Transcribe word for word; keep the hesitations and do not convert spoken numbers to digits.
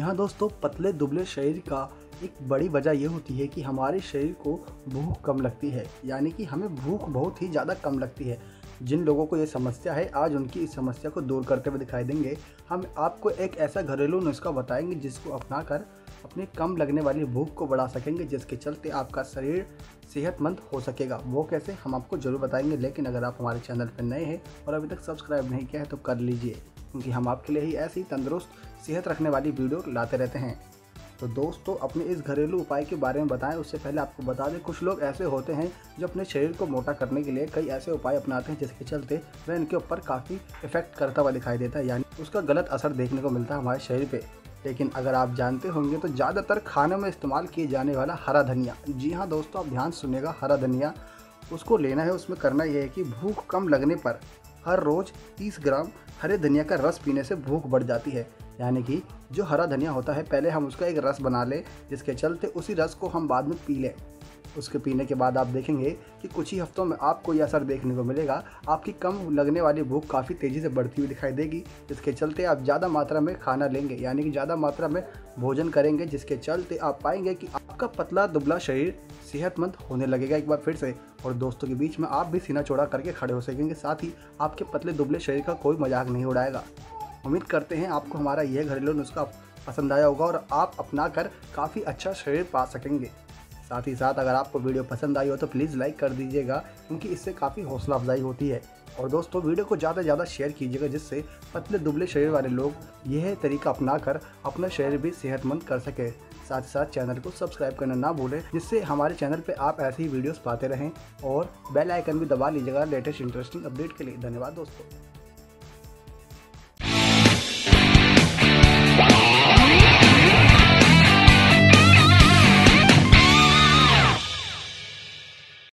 जी हाँ दोस्तों, पतले दुबले शरीर का एक बड़ी वजह यह होती है कि हमारे शरीर को भूख कम लगती है, यानी कि हमें भूख बहुत ही ज़्यादा कम लगती है। जिन लोगों को ये समस्या है, आज उनकी इस समस्या को दूर करते हुए दिखाई देंगे। हम आपको एक ऐसा घरेलू नुस्खा बताएंगे जिसको अपनाकर अपनी कम लगने वाली भूख को बढ़ा सकेंगे, जिसके चलते आपका शरीर सेहतमंद हो सकेगा। वो कैसे, हम आपको जरूर बताएंगे। लेकिन अगर आप हमारे चैनल पर नए हैं और अभी तक सब्सक्राइब नहीं किया है तो कर लीजिए, क्योंकि हम आपके लिए ही ऐसी तंदुरुस्त सेहत रखने वाली वीडियो लाते रहते हैं। तो दोस्तों, अपने इस घरेलू उपाय के बारे में बताएं उससे पहले आपको बता दें, कुछ लोग ऐसे होते हैं जो अपने शरीर को मोटा करने के लिए कई ऐसे उपाय अपनाते हैं जिसके चलते वह इनके ऊपर काफ़ी इफेक्ट करता हुआ दिखाई देता है, यानी उसका गलत असर देखने को मिलता है हमारे शरीर पे। लेकिन अगर आप जानते होंगे तो ज़्यादातर खाने में इस्तेमाल किए जाने वाला हरा धनिया, जी हाँ दोस्तों, आप ध्यान सुनिएगा, हरा धनिया उसको लेना है। उसमें करना यह है कि भूख कम लगने पर हर रोज़ तीस ग्राम हरे धनिया का रस पीने से भूख बढ़ जाती है। यानी कि जो हरा धनिया होता है, पहले हम उसका एक रस बना लें, जिसके चलते उसी रस को हम बाद में पी लें। उसके पीने के बाद आप देखेंगे कि कुछ ही हफ्तों में आपको यह असर देखने को मिलेगा। आपकी कम लगने वाली भूख काफ़ी तेज़ी से बढ़ती हुई दिखाई देगी, जिसके चलते आप ज़्यादा मात्रा में खाना लेंगे, यानी कि ज़्यादा मात्रा में भोजन करेंगे, जिसके चलते आप पाएंगे कि आपका पतला दुबला शरीर सेहतमंद होने लगेगा एक बार फिर से। और दोस्तों के बीच में आप भी सीना चौड़ा करके खड़े हो सकेंगे, साथ ही आपके पतले दुबले शरीर का कोई मजाक नहीं उड़ाएगा। उम्मीद करते हैं आपको हमारा यह घरेलू नुस्खा पसंद आया होगा और आप अपना कर काफ़ी अच्छा शरीर पा सकेंगे। साथ ही साथ अगर आपको वीडियो पसंद आई हो तो प्लीज़ लाइक कर दीजिएगा, क्योंकि इससे काफ़ी हौसला अफजाई होती है। और दोस्तों, वीडियो को ज़्यादा से ज़्यादा शेयर कीजिएगा, जिससे पतले दुबले शरीर वाले लोग यह तरीका अपनाकर अपना शरीर भी सेहतमंद कर सके। साथ ही साथ चैनल को सब्सक्राइब करना ना भूलें, जिससे हमारे चैनल पर आप ऐसे ही वीडियोज़ पाते रहें। और बेल आइकन भी दबा लीजिएगा लेटेस्ट इंटरेस्टिंग अपडेट के लिए। धन्यवाद दोस्तों।